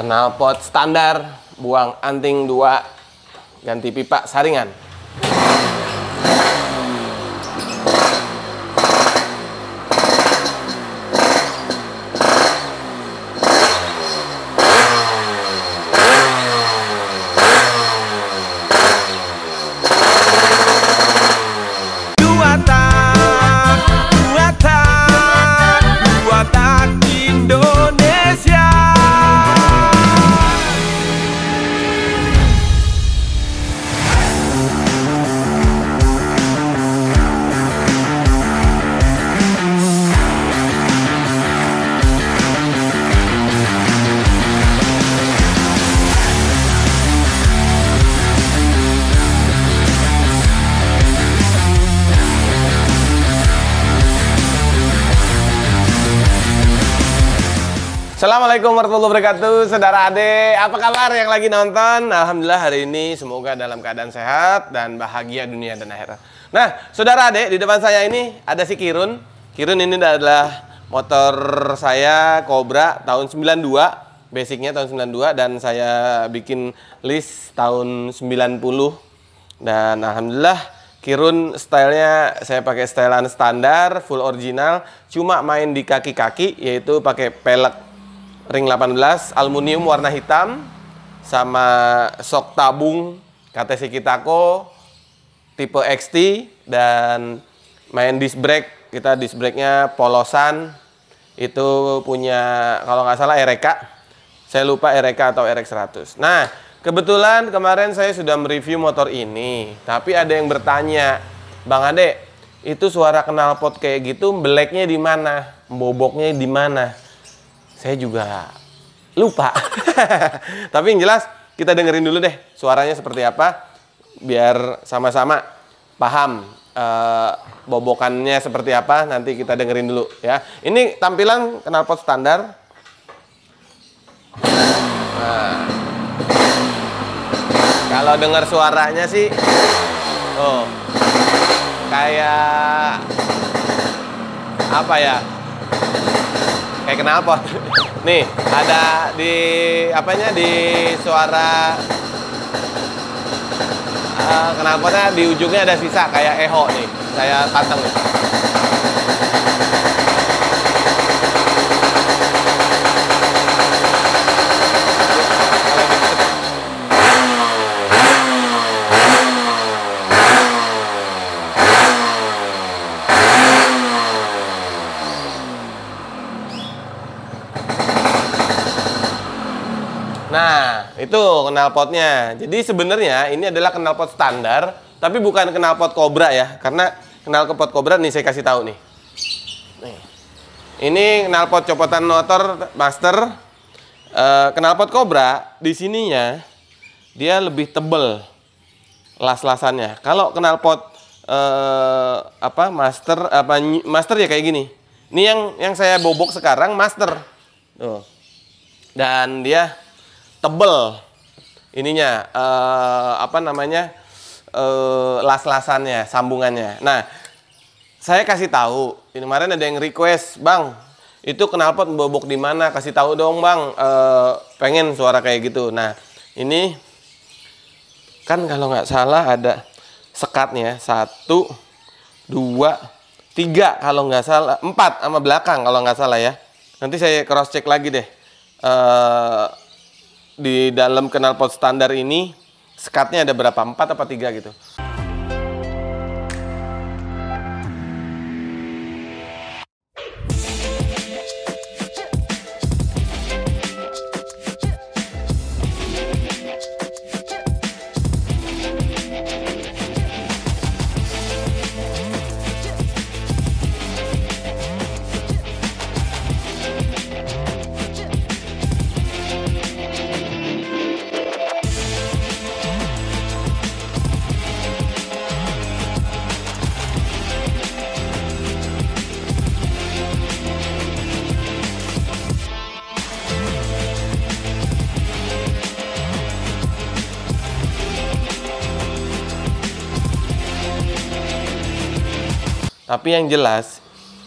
Knalpot standar, buang anting 2, ganti pipa saringan. Assalamualaikum warahmatullahi wabarakatuh, saudara Ade. Apa kabar yang lagi nonton? Alhamdulillah hari ini semoga dalam keadaan sehat dan bahagia dunia dan akhirat. Nah, saudara Ade, di depan saya ini ada si Kirun. Kirun ini adalah motor saya Cobra tahun 92, basicnya tahun 92, dan saya bikin list tahun 90. Dan alhamdulillah Kirun stylenya saya pakai stylean standar, full original, cuma main di kaki-kaki, yaitu pakai pelek ring 18, aluminium warna hitam, sama sok tabung KTC Kitako tipe XT, dan main disc brake. Kita disc brake-nya polosan, itu punya kalau nggak salah RK, saya lupa RK atau RX100. Nah, kebetulan kemarin saya sudah mereview motor ini, tapi ada yang bertanya, Bang Ade, itu suara knalpot kayak gitu, blacknya di mana, boboknya di mana? Saya juga lupa. Tapi yang jelas kita dengerin dulu deh suaranya seperti apa, biar sama-sama paham bobokannya seperti apa. Nanti kita dengerin dulu ya. Ini tampilan knalpot standar. Nah, kalau dengar suaranya sih tuh kayak apa ya, kayak knalpot. Nih, ada di apanya, di suara knalpotnya di ujungnya ada sisa kayak eho nih. Saya tantang nih. Nah, itu knalpotnya. Jadi sebenarnya ini adalah knalpot standar, tapi bukan knalpot Cobra ya. Karena knalpot Cobra nih saya kasih tahu nih. Nih. Ini knalpot copotan motor master. Knalpot Cobra di sininya dia lebih tebel las-lasannya. Kalau knalpot apa master, apa master ya kayak gini. Ini yang saya bobok sekarang master. Tuh. Dan dia tebel ininya, apa namanya, las-lasannya, sambungannya. Nah, saya kasih tahu ini kemarin ada yang request, Bang, itu knalpot bobok di mana, kasih tahu dong Bang, pengen suara kayak gitu. Nah, ini kan kalau nggak salah ada sekatnya 1, 2, 3 kalau nggak salah, 4 sama belakang kalau nggak salah ya. Nanti saya cross check lagi deh. Di dalam knalpot standar ini sekatnya ada berapa, 4 apa 3 gitu. Tapi yang jelas,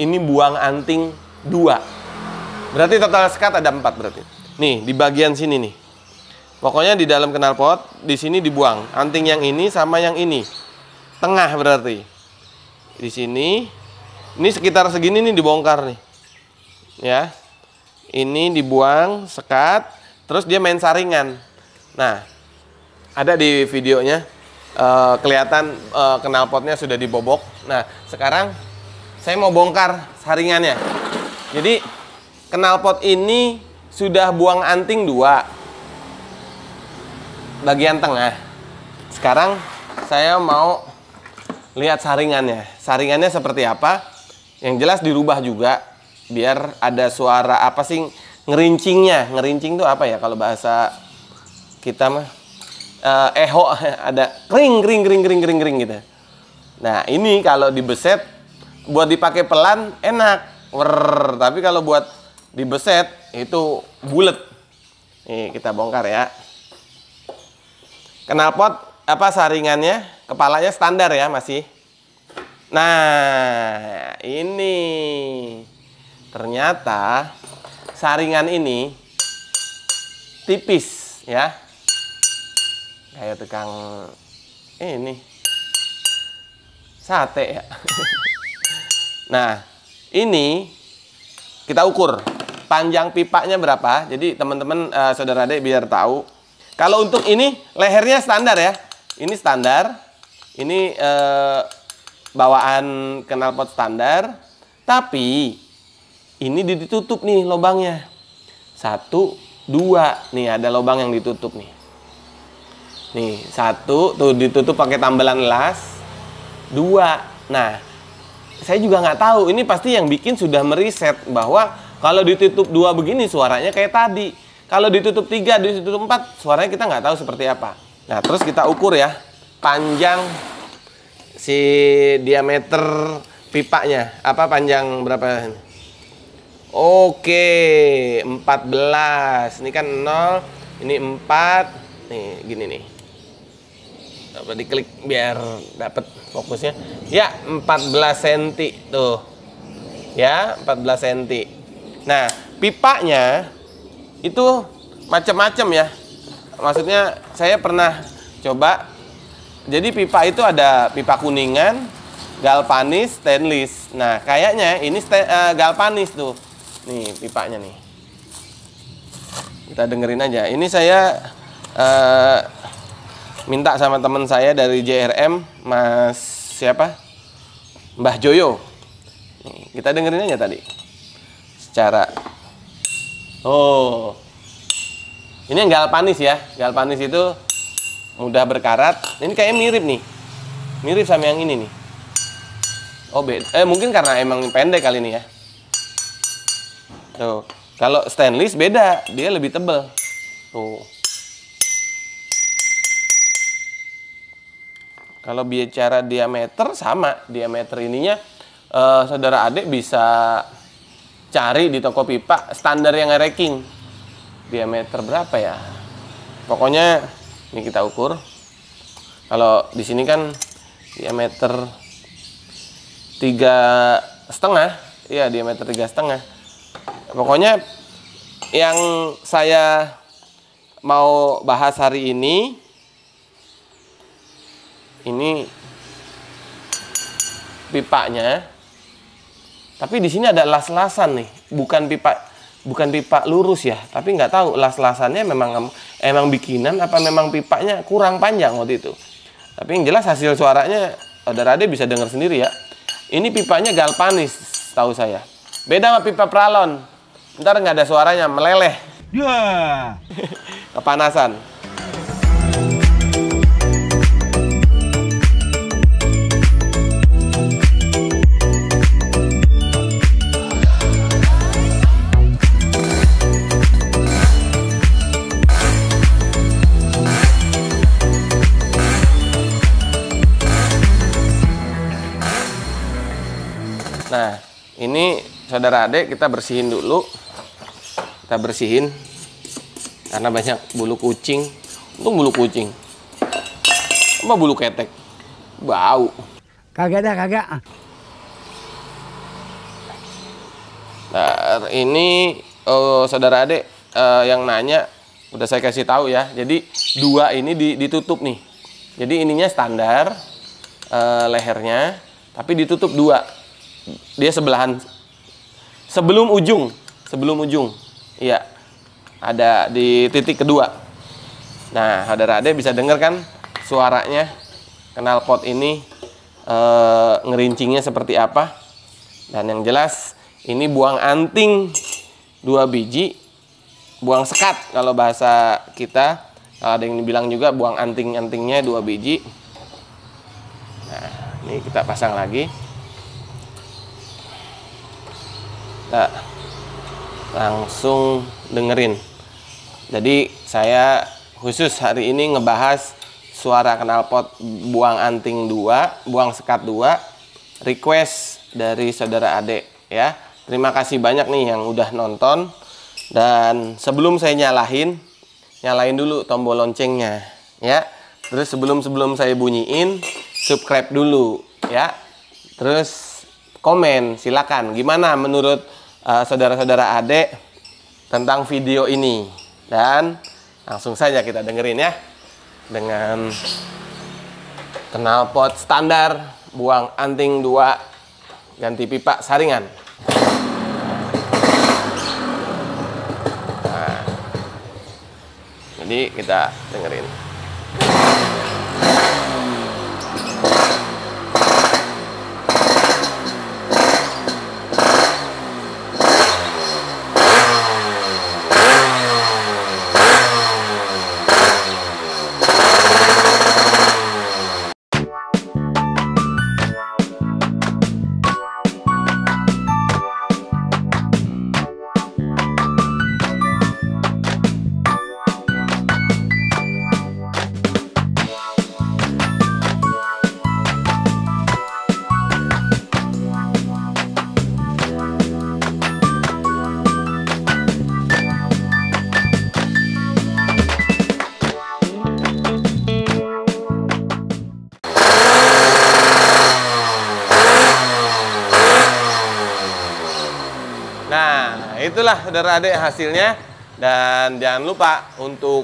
ini buang anting 2. Berarti total sekat ada 4 berarti. Nih, di bagian sini nih. Pokoknya di dalam knalpot, di sini dibuang. Anting yang ini sama yang ini. Tengah berarti. Di sini. Ini sekitar segini nih dibongkar nih. Ya. Ini dibuang, sekat. Terus dia main saringan. Nah, ada di videonya. Kelihatan knalpotnya sudah dibobok. Nah, sekarang saya mau bongkar saringannya. Jadi, knalpot ini sudah buang anting dua. Bagian tengah. Sekarang saya mau lihat saringannya. Saringannya seperti apa? Yang jelas dirubah juga biar ada suara apa sih ngerincingnya. Ngerincing itu apa ya kalau bahasa kita mah? Eho, ada kring kring kring kring kring kring gitu. Nah, ini kalau dibeset buat dipakai pelan enak. Werr, tapi kalau buat dibeset itu bulet. Nih, kita bongkar ya. Knalpot apa saringannya, kepalanya standar ya masih. Nah, ini ternyata saringan ini tipis ya. Kayak tukang ini sate ya. Nah, ini kita ukur panjang pipanya berapa. Jadi teman-teman saudara adik biar tahu. Kalau untuk ini, lehernya standar ya. Ini standar. Ini bawaan knalpot standar. Tapi, ini ditutup nih lubangnya. Satu, dua. Nih, ada lubang yang ditutup nih. Nih, satu. Tuh, ditutup pakai tambelan las. Dua. Nah, saya juga nggak tahu. Ini pasti yang bikin sudah meriset bahwa kalau ditutup dua begini, suaranya kayak tadi. Kalau ditutup 3, ditutup 4, suaranya kita nggak tahu seperti apa. Nah, terus kita ukur ya, panjang si diameter pipanya. Apa panjang berapa? Oke, 14. Ini kan 0, ini 4. Nih, gini nih. Coba diklik biar dapet fokusnya. Ya, 14 cm. Tuh. Ya, 14 cm. Nah, pipanya itu macam-macam ya. Maksudnya saya pernah coba. Jadi pipa itu ada pipa kuningan, galvanis, stainless. Nah, kayaknya ini galvanis tuh. Nih pipanya nih. Kita dengerin aja. Ini saya minta sama teman saya dari JRM, Mas siapa? Mbah Joyo. Nih, kita dengerin aja tadi. Secara oh, ini yang galvanis ya. Galvanis itu mudah berkarat. Ini kayaknya mirip nih. Mirip sama yang ini nih. Oh, beda. Mungkin karena emang pendek kali ini ya. Tuh. Kalau stainless beda. Dia lebih tebal. Tuh. Kalau bicara diameter sama. Diameter ininya saudara adik bisa cari di toko pipa standar yang ranking. Diameter berapa ya? Pokoknya ini kita ukur. Kalau di sini kan diameter 3,5. Iya, diameter 3,5. Pokoknya yang saya mau bahas hari ini pipanya. Tapi di sini ada las-lasan nih, bukan pipa lurus ya, tapi nggak tahu las-lasannya memang bikinan apa memang pipanya kurang panjang waktu itu. Tapi yang jelas hasil suaranya saudara-saudari bisa dengar sendiri ya. Ini pipanya galvanis, tahu saya. Beda sama pipa pralon, ntar nggak ada suaranya, meleleh. Yeah. Kepanasan. Nah, ini saudara adik kita bersihin dulu. Kita bersihin karena banyak bulu kucing. Untung bulu kucing. Apa bulu ketek? Bau. Kagak dah, kagak. Nah, ini saudara adik yang nanya udah saya kasih tahu ya. Jadi dua ini ditutup nih. Jadi ininya standar lehernya, tapi ditutup dua. Dia sebelahan sebelum ujung, iya. Ada di titik kedua. Nah, saudara-saudara bisa dengar kan suaranya knalpot ini ngerincingnya seperti apa. Dan yang jelas ini buang anting 2 biji, buang sekat kalau bahasa kita. Kalau ada yang dibilang juga buang anting-antingnya 2 biji. Nah, ini kita pasang lagi. Kita langsung dengerin. Jadi saya khusus hari ini ngebahas suara knalpot buang anting 2, buang sekat 2, request dari saudara Ade ya. Terima kasih banyak nih yang udah nonton. Dan sebelum saya nyalain dulu tombol loncengnya ya. Terus sebelum saya bunyiin, subscribe dulu ya. Terus komen silakan gimana menurut saudara-saudara Ade tentang video ini. Dan langsung saja kita dengerin ya, dengan knalpot standar buang anting 2 ganti pipa saringan. Nah, jadi kita dengerin. Itulah saudara adik hasilnya. Dan jangan lupa untuk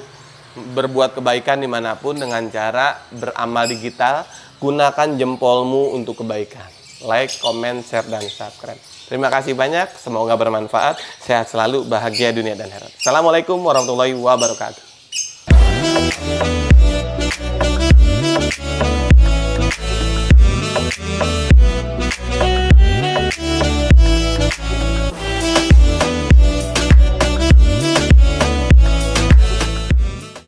berbuat kebaikan dimanapun dengan cara beramal digital. Gunakan jempolmu untuk kebaikan. Like, comment, share, dan subscribe. Terima kasih banyak, semoga bermanfaat. Sehat selalu, bahagia dunia dan akhirat. Assalamualaikum warahmatullahi wabarakatuh.